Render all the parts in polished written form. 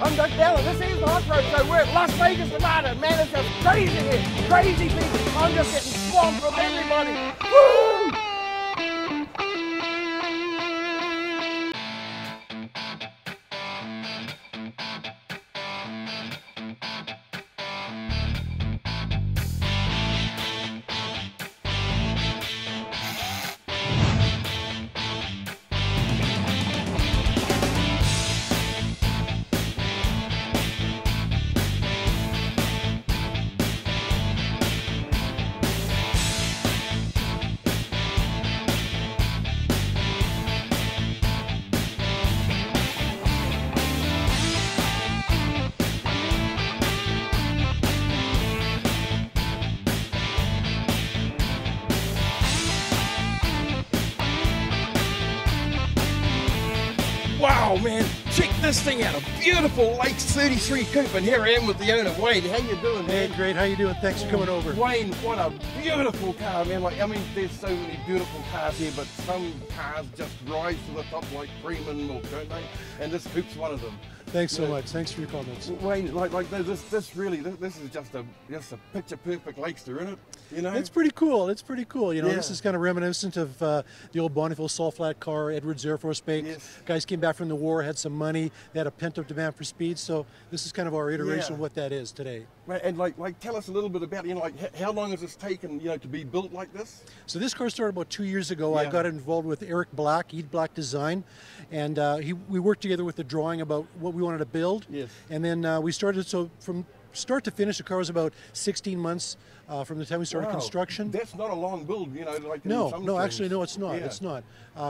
I'm Doug Bell, and this is the Hot Rod Show. We're at Las Vegas, Nevada. Man, it's just crazy here. Crazy people. I'm just getting swamped from everybody. Woo! This thing out, a beautiful Lake 33 Coupe, and here I am with the owner, Wayne. How you doing, man? Hey, great. How you doing? Thanks for coming over. Wayne, what a beautiful car, man. Like, I mean, there's so many beautiful cars here, but some cars just rise to the top like Freeman Milk, don't they? And this Coupe's one of them. Thanks so much. Thanks for your comments, Wayne. This is just a picture perfect Lakester, isn't it? You know, it's pretty cool. It's pretty cool. You know, this is kind of reminiscent of the old Bonneville Salt Flat car, Edwards Air Force Base. Yes. Guys came back from the war, had some money, they had a pent up demand for speed. So this is kind of our iteration of what that is today. Right, and like, tell us a little bit about, you know, like, how long has this taken, you know, to be built like this? So this car started about 2 years ago. I got involved with Eric Black, Ed Black Design, and we worked together with the drawing about what we wanted to build, and then we started. So from start to finish, the car was about 16 months from the time we started construction. That's not a long build, you know. Like actually, no, it's not. It's not.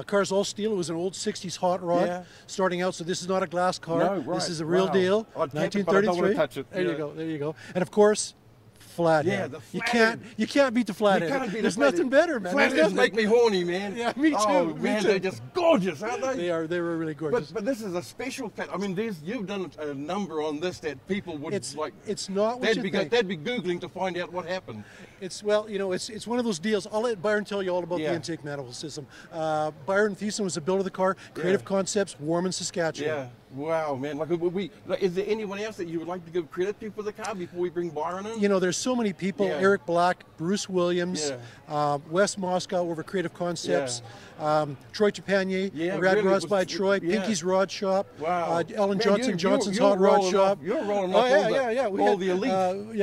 Car's all steel. It was an old '60s hot rod starting out. So this is not a glass car. No, this is a real deal. 1933. I don't want to touch it. There you go. There you go. And of course, flathead. Yeah, you can't beat the flathead. There's nothing better, man. Flatheads make me horny, man. Yeah, me too. Oh, man, they're just gorgeous, aren't they? They are. They were really gorgeous. But this is a special flat. I mean, you've done a number on this that people would like. It's not what you think. They'd be googling to find out what happened. It's you know, it's one of those deals. I'll let Byron tell you all about the intake manifold system. Byron Thiessen was the builder of the car. Creative Concepts, Warman, Saskatchewan. Yeah. Wow, man. Is there anyone else that you would like to give credit to for the car before we bring Byron in? You know, there's so many people. Yeah. Eric Black, Bruce Williams, Wes Moscow over Creative Concepts, Troy Tupanier, Rad Ross by Troy, Pinky's Rod Shop, Ellen Johnson, Johnson's Hot Rod Shop. You're rolling up all the elite.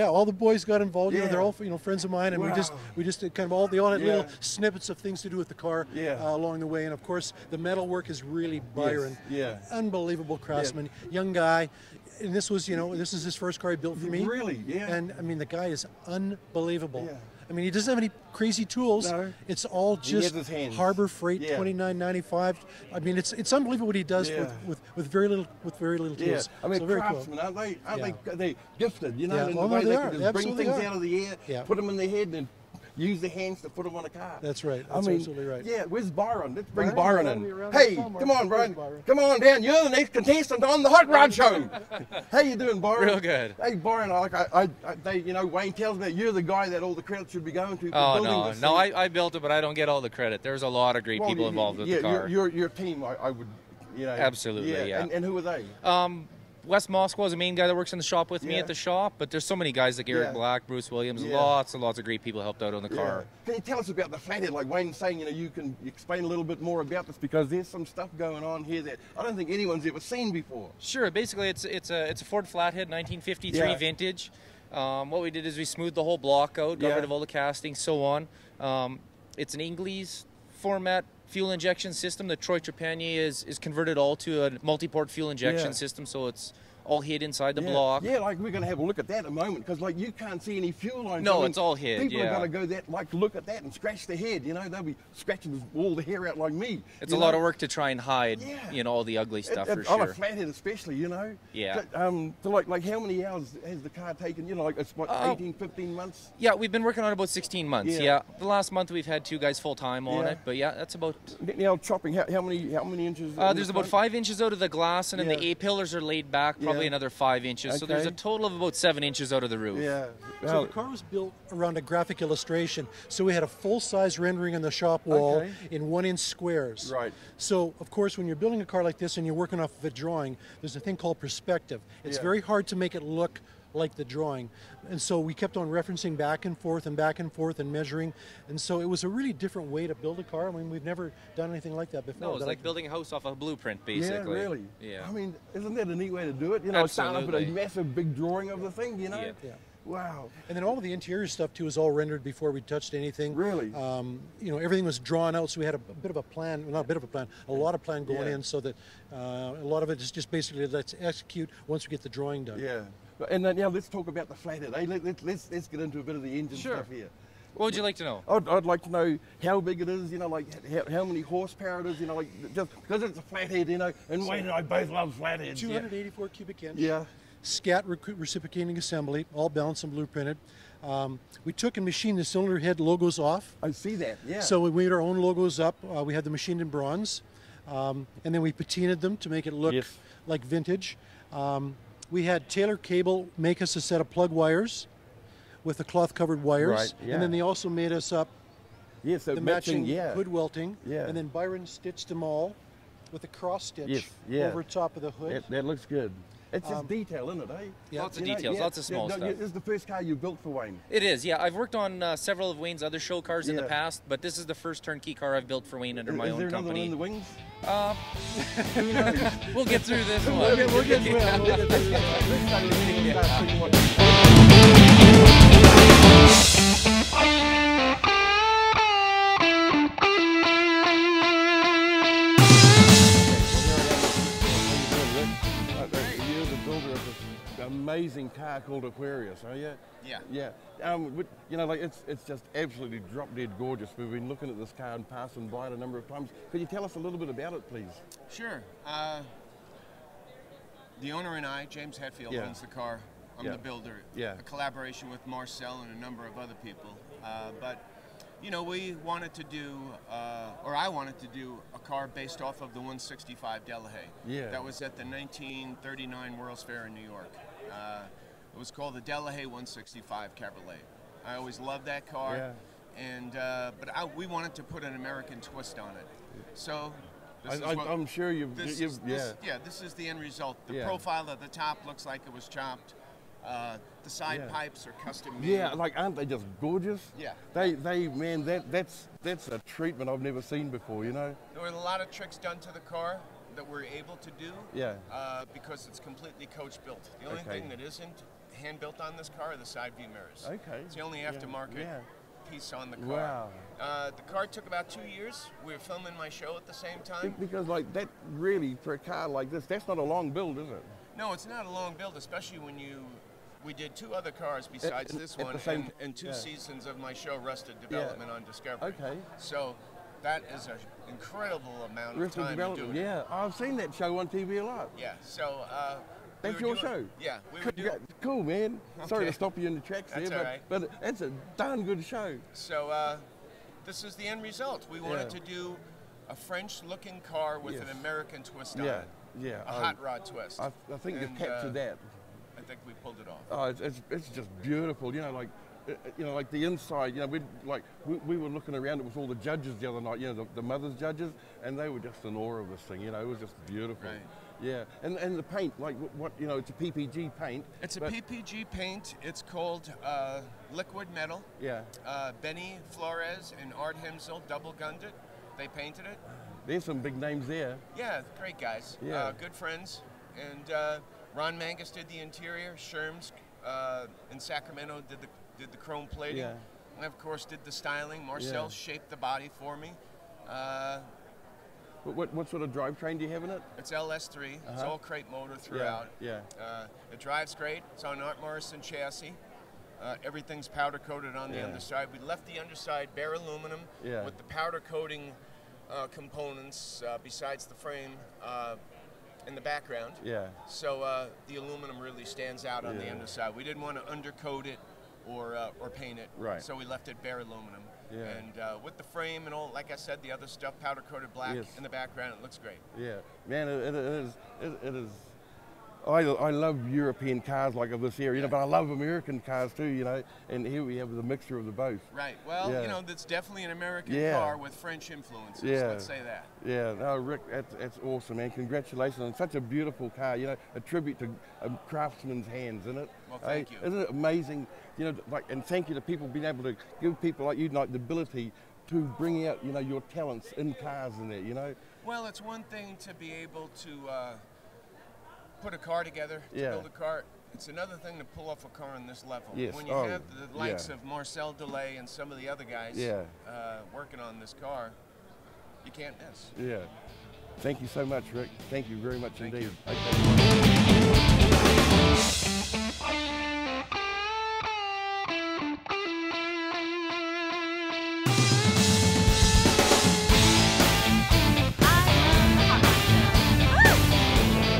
All the boys got involved. You know, they're all, you know, friends of mine, and we just kind of all had little snippets of things to do with the car along the way, and of course the metal work is really Byron. Unbelievable craftsman, young guy, and this was, you know, this is his first car he built for me. Really? Yeah. And I mean, the guy is unbelievable. Yeah. I mean, he doesn't have any crazy tools. No. It's all just Harbor Freight 2995. I mean, it's unbelievable what he does with very little tools. I mean, so craftsmen, cool. aren't they gifted? You know, in the way they can just bring things out of the air, put them in their head, and use the hands to put them on a car. That's right. That's absolutely right. Yeah, where's Byron? Let's bring Byron in. Hey, come on, Byron. Come on down. You're the next contestant on the Hot Rod Show. How you doing, Byron? Real good. Hey, Byron, you know, Wayne tells me you're the guy that all the credit should be going to for building this thing. I built it, but I don't get all the credit. There's a lot of great people involved with the car. Your team, I would, you know. Absolutely, And who were they? Wes Moscow is the main guy that works in the shop with me at the shop, but there's so many guys like Eric Black, Bruce Williams, lots and lots of great people helped out on the car. Can you tell us about the flathead? Like Wayne's saying, you know, you can explain a little bit more about this because there's some stuff going on here that I don't think anyone's ever seen before. Sure, basically it's a Ford flathead, 1953 vintage. What we did is we smoothed the whole block out, got rid of all the castings, so on. It's an Ingles format fuel injection system. The Troy Tupanier is converted all to a multi-port fuel injection system, so it's all hid inside the block. Yeah, like we're going to have a look at that in a moment because, like, you can't see any fuel lines. No, it's all hid. People are going to go look at that and scratch their head. You know, they'll be scratching all the hair out like me. It's a lot of work to try and hide, you know, all the ugly stuff for sure. On a flathead, especially, you know. Yeah. So like, how many hours has the car taken? You know, like, it's what, 18, 15 months? Yeah, we've been working on about 16 months. Yeah. The last month we've had two guys full time on it, but yeah, that's about. Now chopping, how many inches? There's about 5 inches out of the glass, and then the A pillars are laid back. Probably probably another 5 inches. Okay. So there's a total of about 7 inches out of the roof. Yeah. Well, so the car was built around a graphic illustration. So we had a full-size rendering on the shop wall in 1-inch squares. Right. So, of course, when you're building a car like this and you're working off of a drawing, there's a thing called perspective. It's very hard to make it look like the drawing. And so we kept on referencing back and forth and measuring. And so it was a really different way to build a car. I mean, we've never done anything like that before. No, it's like building a house off a blueprint, basically. Yeah, really. Yeah. I mean, isn't that a neat way to do it? You know, start up with a massive big drawing of the thing, you know? Yeah. Yeah. Wow. And then all of the interior stuff, too, is all rendered before we touched anything. Really? You know, everything was drawn out, so we had a bit of a plan, well, not a bit of a plan, a lot of plan going in, so that a lot of it is just basically let's execute once we get the drawing done. Yeah. And then, yeah, let's talk about the flathead. Eh? Let's get into a bit of the engine stuff here. What would you like to know? I'd like to know how big it is, you know, like how many horsepower it is, you know, like just because it's a flathead, you know, and Wayne and I both love flatheads. 284 cubic inch. Yeah. Scat reciprocating assembly, all balanced and blueprinted. We took and machined the cylinder head logos off. I see that, yeah. So we made our own logos up. We had them machined in bronze. And then we patinaed them to make it look like vintage. We had Taylor Cable make us a set of plug wires with the cloth-covered wires. Right, yeah. And then they also made us up the matching hood welting. Yeah. And then Byron stitched them all with a cross stitch over top of the hood. That looks good. It's just detail, isn't it, eh? Yeah. Lots of details, lots of small stuff. This is the first car you built for Wayne. It is, yeah. I've worked on several of Wayne's other show cars in the past, but this is the first turnkey car I've built for Wayne under my own company. Is there another one in the wings? Who knows? We'll get through this one. We'll get through this one. Amazing car called Aquarius, are you? Yeah. Yeah. You know, like it's just absolutely drop dead gorgeous. We've been looking at this car and passing by it a number of times. Could you tell us a little bit about it, please? Sure. The owner and I, James Hetfield, owns the car. I'm the builder. Yeah. A collaboration with Marcel and a number of other people. But you know, we wanted to do, or I wanted to do, a car based off of the 165 Delahaye. Yeah. That was at the 1939 World's Fair in New York. It was called the Delahaye 165 Cabriolet. I always loved that car, and but we wanted to put an American twist on it. So this is the end result. The profile at the top looks like it was chopped. The side pipes are custom made. Yeah, like aren't they just gorgeous? Yeah. Man, that's a treatment I've never seen before. You know. There were a lot of tricks done to the car that we're able to do because it's completely coach built. The only thing that isn't hand built on this car are the side view mirrors. Okay. It's the only aftermarket piece on the car. Wow. The car took about 2 years. We were filming my show at the same time. Because like that really, for a car like this, that's not a long build, is it? No, it's not a long build, especially when we did 2 other cars besides this one and 2 seasons of my show Rusted Development on Discovery. Okay. So that is an incredible amount of time to do it. Yeah, I've seen that show on TV a lot. Yeah, so... that's your show? Yeah. Cool, man. Okay. Sorry to stop you in the tracks there, but it's a darn good show. So this is the end result. We wanted to do a French-looking car with an American twist on it. Yeah. A hot rod twist. I think you've captured that. I think we pulled it off. Oh, it's just beautiful, you know, like... You know, like the inside, you know, we were looking around it with all the judges the other night, you know, the Mother's judges, and they were just in awe of this thing, you know, it was just beautiful. Right. Yeah, and the paint, like what, you know, it's a PPG paint. It's a PPG paint, it's called liquid metal. Yeah. Benny Flores and Art Himsel double gunned it, they painted it. There's some big names there. Yeah, great guys, good friends, and Ron Mangus did the interior, Sherms in Sacramento did the chrome plating, and of course did the styling. Marcel shaped the body for me. What sort of drivetrain do you have in it? It's LS3, it's all crate motor throughout. Yeah. It drives great, it's on Art Morrison chassis. Everything's powder coated on the underside. We left the underside bare aluminum with the powder coating components besides the frame in the background. Yeah. So the aluminum really stands out on the underside. We didn't want to undercoat it or paint it, so we left it bare aluminum. Yeah. And with the frame and all, like I said, the other stuff, powder coated black in the background, it looks great. Yeah, man, it is, I love European cars like of this era, you know, but I love American cars too, you know, and here we have the mixture of the both. Right, well, you know, that's definitely an American car with French influences, let's say that. Yeah, no, Rick, that's awesome, man. Congratulations on such a beautiful car, you know, a tribute to a craftsman's hands, isn't it? Well, thank you. Isn't it amazing, you know, like, and thank you to people being able to give people like you, like, the ability to bring out, you know, your talents in cars and that, you know? Well, it's one thing to be able to put a car together, to build a car. It's another thing to pull off a car on this level. Yes. When you have the likes of Marcel Delay and some of the other guys working on this car, you can't miss. Yeah. Thank you so much, Rick. Thank you very much indeed. Okay.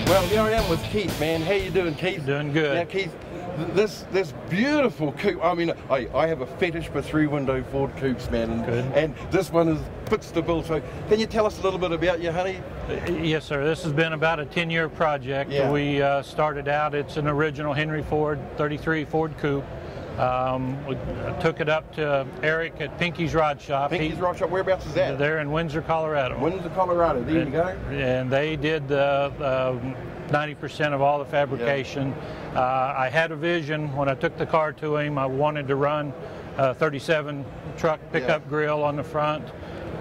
Well, here I am with Keith, man. How you doing, Keith? Doing good. Now, Keith, this beautiful coupe. I mean, I have a fetish for three-window Ford coupes, man. And, this one fits the bill. So, can you tell us a little bit about you, honey? Yes, sir. This has been about a 10-year project. Yeah. We started out. It's an original Henry Ford 33 Ford coupe. We took it up to Eric at Pinky's Rod Shop. Pinky's Rod Shop, whereabouts is that? They're in Windsor, Colorado. Windsor, Colorado, there you go. And they did the 90% of all the fabrication. Yeah. I had a vision when I took the car to him. I wanted to run a 37 truck pickup grill on the front.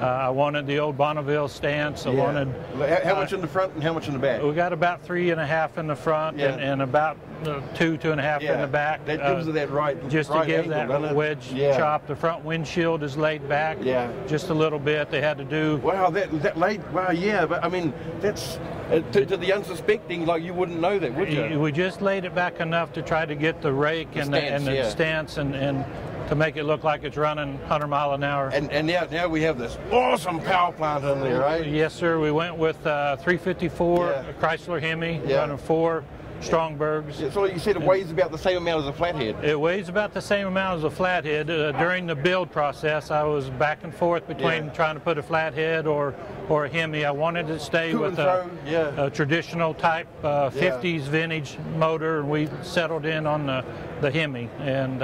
I wanted the old Bonneville stance. I wanted... How much in the front and how much in the back? We got about 3.5 in the front and about two and a half in the back. That gives it that right just to give angle, that wedge chop. The front windshield is laid back just a little bit. They had to do... Wow, that laid... Wow, yeah, but I mean, that's... to the unsuspecting, like, you wouldn't know that, would you? We just laid it back enough to try to get the rake and the stance and to make it look like it's running 100 mile an hour. And now we have this awesome power plant in there, right? Yes, sir. We went with 354 Chrysler Hemi running 4 Strongbergs. Yeah, so you said it weighs about the same amount as a flathead. It weighs about the same amount as a flathead. During the build process, I was back and forth between trying to put a flathead or a Hemi. I wanted to stay with a traditional type 50s vintage motor, and we settled in on the Hemi. And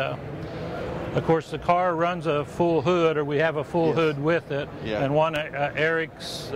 of course, the car runs a full hood, or we have a full hood with it. Yeah. And one Eric's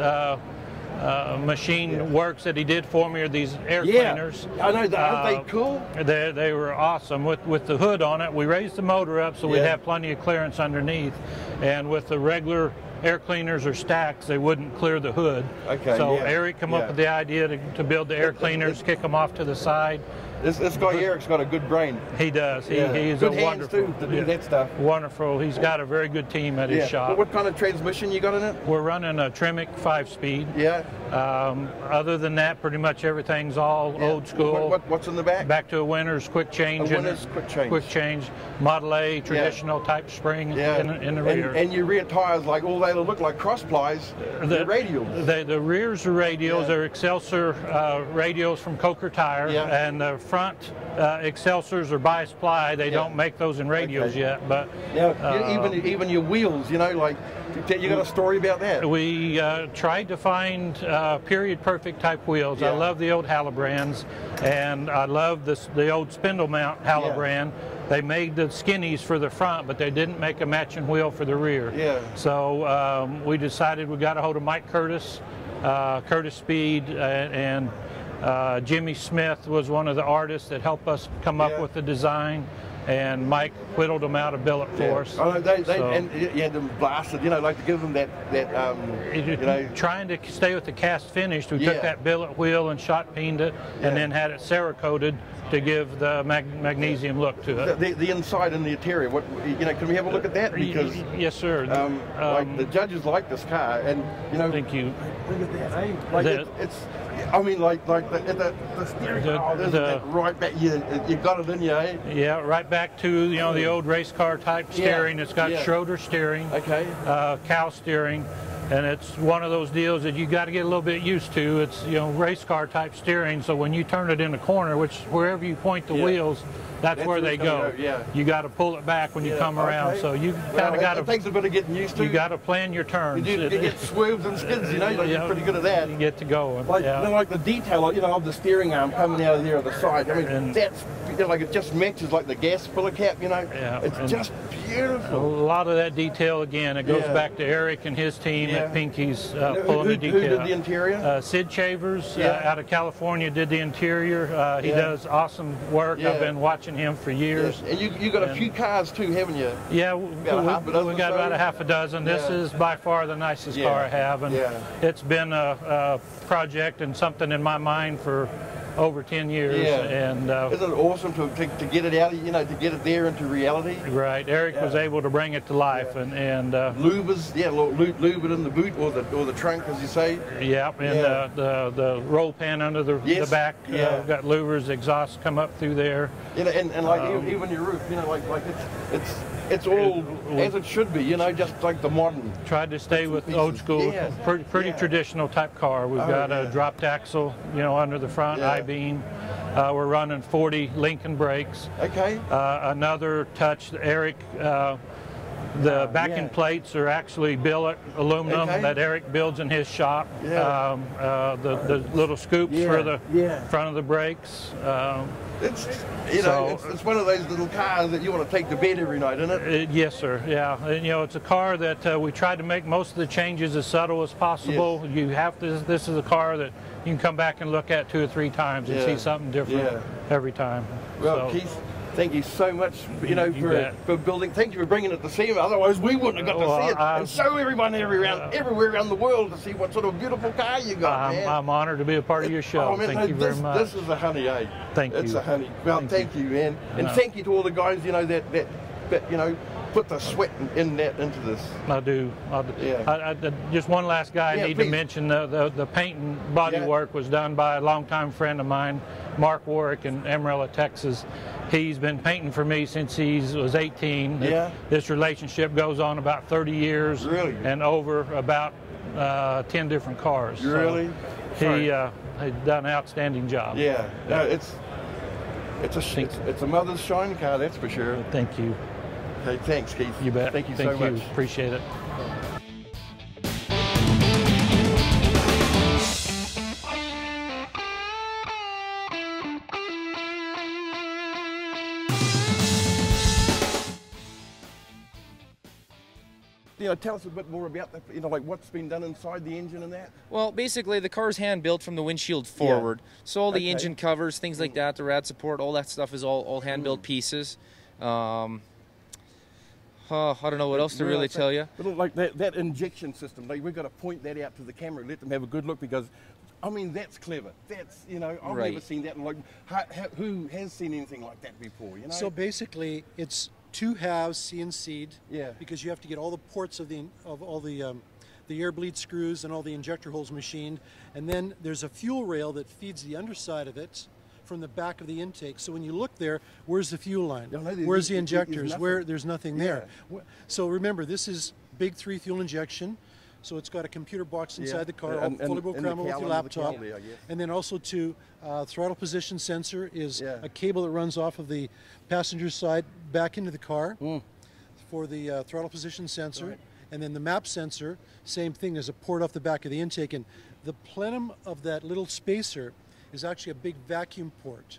machine works that he did for me are these air cleaners. I know that. Aren't they cool? They were awesome. With the hood on it, we raised the motor up so we'd have plenty of clearance underneath. And with the regular air cleaners or stacks, they wouldn't clear the hood. Okay. So Eric came up with the idea to build the air cleaners, kick them off to the side. This guy Eric's got a good brain. He does. He's a wonderful. Good hands too, to do that stuff. Wonderful. He's got a very good team at his shop. Well, what kind of transmission you got in it? We're running a Tremec 5-speed. Yeah. Other than that, pretty much everything's all old school. What's in the back? Back to a winner's quick change. A winner's quick change. Quick change. Model A traditional type spring in the rear. And your rear tires, like all they'll look like cross plies. They're radials. The rears are radials. Yeah. They're Excelsior radials from Coker Tire. Yeah. And the front Excelsiors or bias ply, they don't make those in radios yet. But now, even your wheels, you know, like, you got a story about that? We tried to find period perfect type wheels. I love the old Halibrands, and I love the old spindle mount Halibrand. Yeah. They made the skinnies for the front, but they didn't make a matching wheel for the rear. Yeah. So we decided we got a hold of Mike Curtis, Curtis Speed, and Jimmy Smith was one of the artists that helped us come up with the design, and Mike whittled them out a billet for us. Oh, you had them blasted, you know, like to give them that you know. Trying to stay with the cast finish, we took that billet wheel and shot peened it, and then had it Cerakoted to give the magnesium look to it. The inside and the interior, you know, can we have a look at that? Because yes, sir. Like the judges like this car, and you know. Thank you. Look at that, eh? Like it's I mean, like the steering wheel, isn't it? Right back, you got it in you, eh? Yeah, right back to, you know, the old race car type steering. It's got Schroeder steering, cow steering. And it's one of those deals that you got to get a little bit used to. It's, you know, race car type steering, so when you turn it in the corner, which wherever you point the wheels, that's where they go. Out, yeah. You got to pull it back when you come around. So you kind of got to. It takes a bit of getting used to. You got to plan your turns. You get swerves and skids, you know. You're pretty good at that. You get to go. Like, you know, like the detail, you know, of the steering arm coming out of there on the side. I mean, and that's, you know, like it just matches like the gas filler cap. You know, it's just beautiful. A lot of that detail again. It goes back to Eric and his team. Yeah. Pinky's pulling the detail. Who did the interior? Sid Chavers out of California did the interior. He does awesome work. I've been watching him for years. Yeah. And you got a few cars too, haven't you? Yeah, we got about a half a dozen. This is by far the nicest car I have, and it's been a project and something in my mind for over 10 years. Yeah. And isn't it awesome to get it out of, you know, to get it there into reality? Right. Eric was able to bring it to life. Yeah. And lubers, lube it in the boot or the trunk, as you say. Yeah, and the roll pan under the back. Yeah. Got louvers, exhaust come up through there. You know, and like even your roof, you know, like it's all as it should be, you know, just like the modern. Tried to stay with old school, pretty traditional type car. We've got a dropped axle, you know, under the front, I-beam. We're running 40 Lincoln brakes. Okay. Another touch, Eric, the backing plates are actually billet aluminum that Eric builds in his shop. Yeah. The little scoops for the front of the brakes. It's, you know, it's one of those little cars that you want to take to bed every night, isn't it? Yes, sir. Yeah, and you know, it's a car that we tried to make most of the changes as subtle as possible. Yes. You have to. This is a car that you can come back and look at 2 or 3 times and see something different every time. Well, so, Keith, thank you so much, you know, for building. Thank you for bringing it to see me. Otherwise, we wouldn't have got to see it. And so everyone everywhere around the world to see what sort of beautiful car you got. I'm honored to be a part of your show. Oh, man, thank you very much. This is a honey, eh? Thank you. It's a honey. Well, thank you, man. And thank you to all the guys, you know, that you know, put the sweat into this. I do. Yeah. Just one last guy I need to mention. The paint and body work was done by a longtime friend of mine, Mark Warwick in Amarillo, Texas. He's been painting for me since he was 18. Yeah. This relationship goes on about 30 years. Really? And over about 10 different cars. Really? So he done an outstanding job. Yeah. No, it's a Mother's shine car, that's for sure. Thank you. Hey, thanks, Keith. You bet. Thank you so much. Appreciate it. You know, tell us a bit more about that, you know, like what's been done inside the engine and that. Well, basically the car's hand built from the windshield forward, so all the engine covers, things like that, the rad support, all that stuff is all hand built pieces. I don't know what else to really tell you. But like that injection system, like we've got to point that out to the camera and let them have a good look, because I mean, that's clever. That's, you know, I've never seen that. Like, who has seen anything like that before? You know. So basically, it's 2 halves CNC'd. Yeah. Because you have to get all the ports of all the air bleed screws and all the injector holes machined, and then there's a fuel rail that feeds the underside of it from the back of the intake. So when you look there, where's the fuel line? Where's the injectors? There's nothing there. So remember, this is big 3 fuel injection. So it's got a computer box inside the car, fully programmable with your laptop. And then also to throttle position sensor is a cable that runs off of the passenger side back into the car for the throttle position sensor. Right. And then the map sensor, same thing, there's a port off the back of the intake. And the plenum of that little spacer is actually a big vacuum port.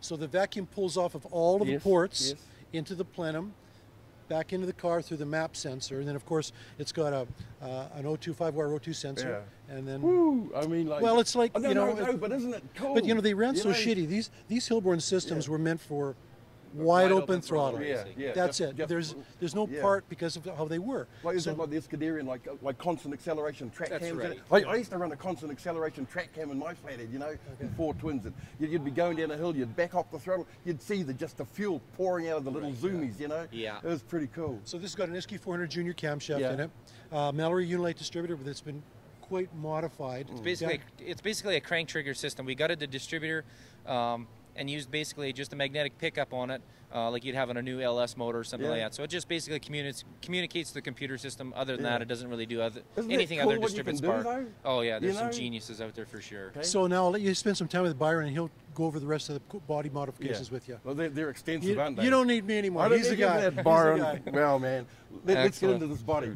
So the vacuum pulls off of all of the ports into the plenum, back into the car through the map sensor, and then of course it's got a an O2 5-wire O2 sensor, and then. Woo! I mean, like. Well, it's like but isn't it cool? But you know, they ran so shitty. These Hilborn systems were meant for wide open throttle. Yeah. That's it. There's no part because of how they were. Like, so, like the Escuderian, like constant acceleration track cams. Right. I used to run a constant acceleration track cam in my flathead, you know, and 4 twins, and you'd be going down a hill, you'd back off the throttle, you'd see the fuel pouring out of the little zoomies, you know. Yeah. It was pretty cool. So this has got an Esky 400 Junior camshaft in it, Mallory Unilite distributor, but it's been quite modified. It's basically a crank trigger system. We got it the distributor. and used basically just a magnetic pickup on it, like you'd have on a new LS motor or something like that. So it just basically communicates to the computer system. Other than that, it doesn't really do anything other than distribute spark. Oh yeah, there's some geniuses out there for sure. Okay. So now I'll let you spend some time with Byron, and he'll go over the rest of the body modifications with you. Well, they're extensive, aren't they? You don't need me anymore. He's the guy. Byron, well, man, let's get into this body.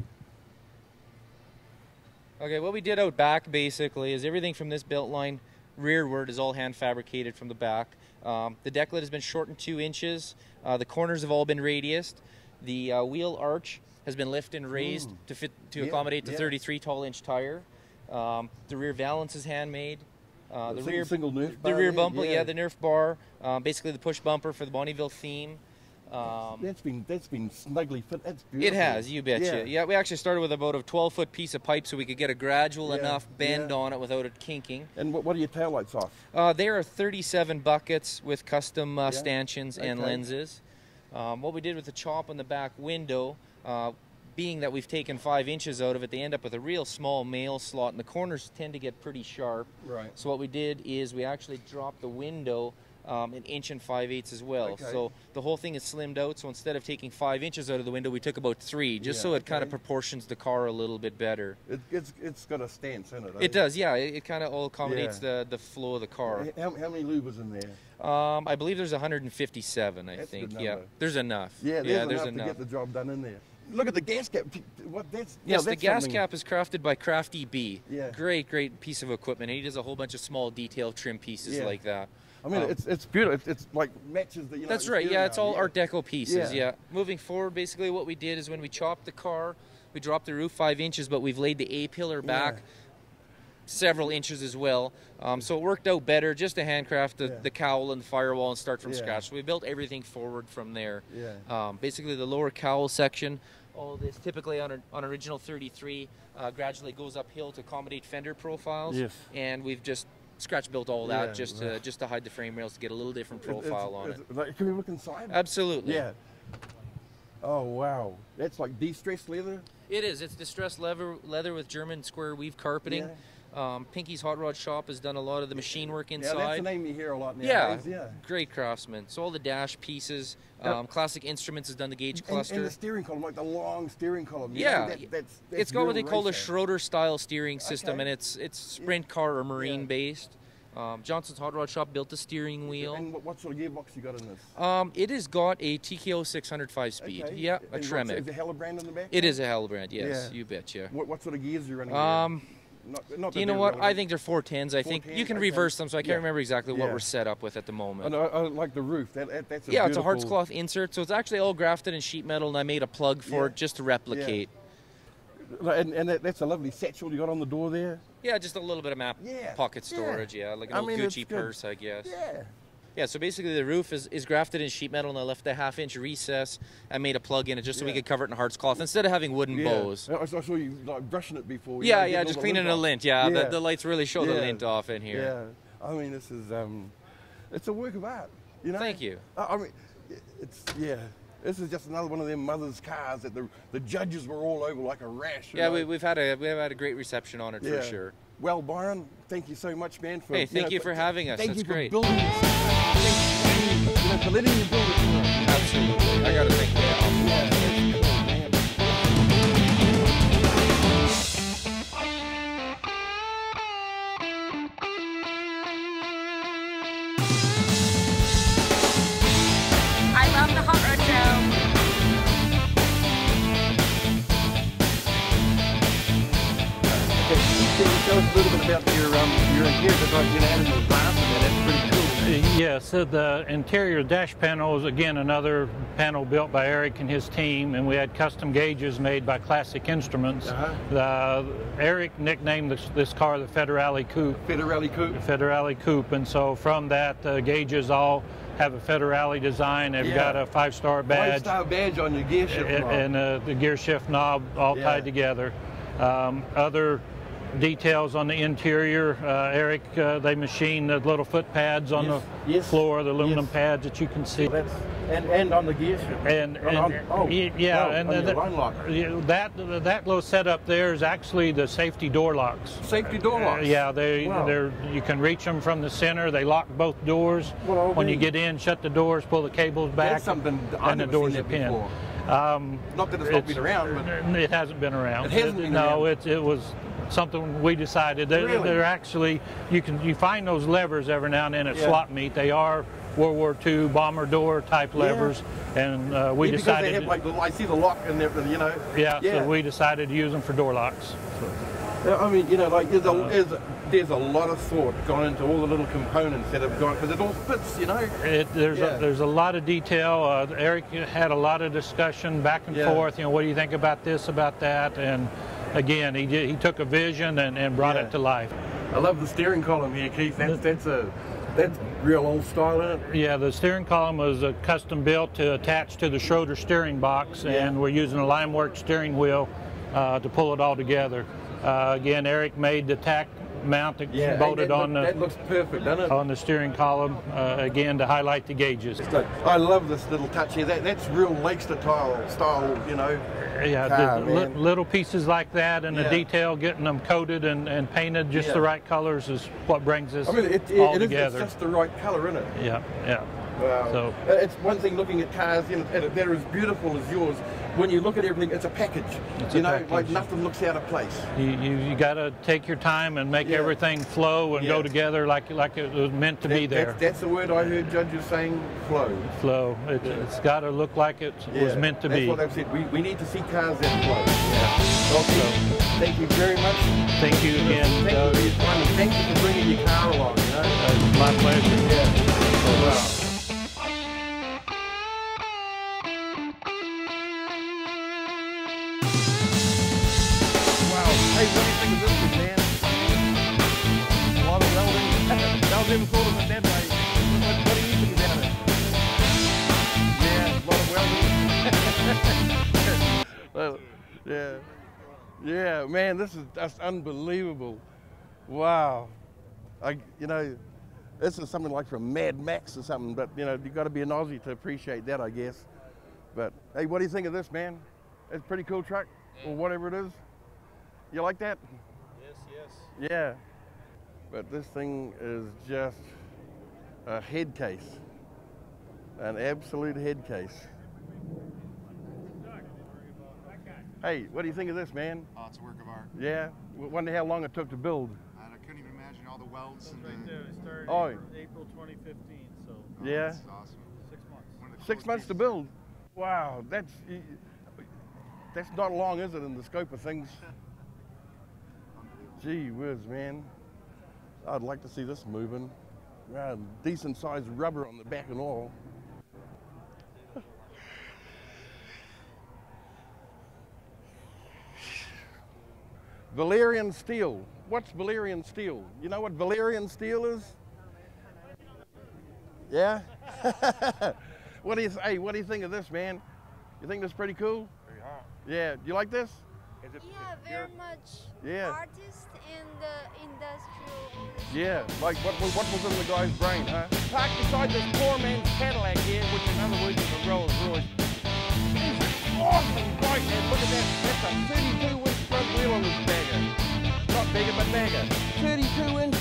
Okay, what we did out back basically is everything from this belt line rearward is all hand fabricated from the back. The decklet has been shortened 2 inches. The corners have all been radiused. The wheel arch has been lifted and raised to accommodate the 33 tall inch tire. The rear valance is handmade. The rear bumper, the Nerf bar, basically the push bumper for the Bonneville theme. That's been snugly fit. That's beautiful. It has, you betcha. Yeah, we actually started with about a 12-foot piece of pipe so we could get a gradual enough bend on it without it kinking. And what are your taillights off? There are 37 buckets with custom stanchions and lenses. What we did with the chop on the back window, being that we've taken 5 inches out of it, they end up with a real small mail slot, and the corners tend to get pretty sharp. Right. So what we did is we actually dropped the window an inch and 5/8 as well. Okay. So the whole thing is slimmed out, so instead of taking 5 inches out of the window, we took about 3, just so it kind of proportions the car a little bit better. It's got a stance in it. It does, yeah. It kind of all accommodates the flow of the car. How many lubers in there? I believe there's 157, I think. Yeah, there's enough. Yeah, there's enough to get the job done in there. Look at the gas cap. The gas cap is crafted by Crafty B. Yeah. Great piece of equipment. And he does a whole bunch of small detail trim pieces like that. I mean, it's beautiful. It's like matches the. You know, that's right. Yeah, it's all Art Deco pieces. Yeah. Moving forward, basically, what we did is when we chopped the car, we dropped the roof 5 inches, but we've laid the A pillar back several inches as well. So it worked out better just to handcraft the cowl and the firewall and start from scratch. So we built everything forward from there. Yeah. Basically, the lower cowl section. All this typically on original 33 gradually goes uphill to accommodate fender profiles. Yes. And we've just scratch built all that just to hide the frame rails to get a little different profile on it. Like, can we look inside? Absolutely. Yeah. Oh wow, that's like de-stressed leather. It is. It's distressed leather with German square weave carpeting. Yeah. Pinky's Hot Rod Shop has done a lot of the machine work inside. Yeah, that's the name you hear a lot nowadays. Yeah, great craftsman. So all the dash pieces, Classic Instruments has done the gauge cluster. And the steering column, like the long steering column. Yeah, that's it's got what they call the Schroeder style steering system, and it's sprint car or marine based. Johnson's Hot Rod Shop built the steering wheel. And what sort of gearbox you got in this? It has got a TKO 600 5-speed. Okay. Yeah, a Tremec. Is it a Halibrand in the back? It is a Halibrand, yes, you betcha. What sort of gears are you running? Not you know what? I think they're 410s. I think you can reverse them, so I can't remember exactly what we're set up with at the moment. And I like the roof. That's a it's a hartscloth insert, so it's actually all grafted in sheet metal, and I made a plug for it just to replicate. Yeah. And that's a lovely satchel you got on the door there. Yeah, just a little bit of pocket storage. Yeah, like an old Gucci purse, I guess. Yeah. Yeah, so basically the roof is grafted in sheet metal, and I left a half-inch recess. I made a plug in it just so we could cover it in hartscloth instead of having wooden bows. I saw you like brushing it before. Yeah, just cleaning the lint. Yeah, the lights really show the lint off in here. Yeah, I mean this is it's a work of art. You know. Thank you. I mean, it's This is just another one of them Mother's cars that the judges were all over like a rash. Yeah, we've had a great reception on it for sure. Well, Byron, thank you so much, man. For, hey, thank you for having us. That's great. Thank you for building this. Thank you for letting me build it. Absolutely. I got to thank you. I love the Hot Rod Show. Tell us a little bit about your interior. You added those glasses, and that's pretty cool. Yeah, so the interior dash panel is again another panel built by Eric and his team, and we had custom gauges made by Classic Instruments. Eric nicknamed this car the Federale Coupe. Federale Coupe. Federale Coupe, and so from that, the gauges all have a Federale design. They've got a five-star badge. Five-star badge on your gear shift knob. And the gear shift knob all tied together. Other details on the interior. Eric, they machine the little foot pads on the floor, the aluminum pads that you can see. So that's, and on the gear shift. That little setup there is actually the safety door locks. Safety door locks? Yeah, they're, you can reach them from the center. They lock both doors. Well, when you get in, shut the doors, pull the cables back, that's something and the doors are pinned. Not that it's not been around, but it hasn't been around. It hasn't been around. No, it was something we decided. They're actually, you find those levers every now and then at slot meet. They are World War II bomber door type levers, and we decided. Because they have, like, I see the lock and everything, you know. Yeah, so we decided to use them for door locks. So. I mean, you know, like there's a lot of thought gone into all the little components that have gone, because it all fits, you know. There's a lot of detail. Eric had a lot of discussion back and forth, you know, what do you think about this, about that, and again, he took a vision and brought it to life. I love the steering column here, Keith. That's real old style, isn't it? Yeah, the steering column was a custom built to attach to the Schroeder steering box, and we're using a Limeworks steering wheel to pull it all together. Again, Eric made the tack mount that bolted on the, that looks perfect, doesn't it? On the steering column, again to highlight the gauges. I love this little touch here. That's real Lakester style, you know. Yeah, car, little pieces like that, and the detail, getting them coated and painted just the right colors is what brings this all together. It's just the right color, isn't it? Yeah, yeah. Wow. So it's one thing looking at cars, you know, that are as beautiful as yours. When you look at everything, it's a package. It's a package. Like nothing looks out of place. You got to take your time and make everything flow and go together like it was meant to be there. That's the word I heard judges saying, flow. Flow. It's got to look like it was meant to be. That's what I've said. We need to see cars that flow. Yeah. Also, thank you very much. Thank you again. Thank you for bringing your car along. You know? My pleasure. Yeah. Oh, wow. Hey, what do you think of this one, man? A lot of welding. I never thought of it that way. What do you think about it? Yeah, a lot of welding. Well, yeah, man, this is just unbelievable. Wow. You know, this is something like from Mad Max or something, but, you know, you've got to be an Aussie to appreciate that, I guess. But, hey, what do you think of this, man? It's a pretty cool truck, or whatever it is. You like that? Yes. Yeah. But this thing is just a head case. An absolute head case. Hey, what do you think of this, man? Oh, it's a work of art. Yeah? Wonder how long it took to build. I couldn't even imagine all the welds. It started April 2015, so. Yeah? That's awesome. 6 months. 6 months to build? Wow, that's not long, is it, in the scope of things? Gee whiz, man. I'd like to see this moving. Decent sized rubber on the back and all. Valerian steel. What's Valerian steel? You know what Valerian steel is? Yeah? Hey, what do you think of this, man? You think this is pretty cool? Very hot. Yeah, do you like this? Yeah, very much artist and industrial. Yeah, like what was in the guy's brain, huh? Parked beside this poor man's Cadillac here, which in other words is a Rolls Royce. It's awesome bike, man. Look at that. That's a 32-inch front wheel on this bagger. Not bigger, but bagger. 32-inch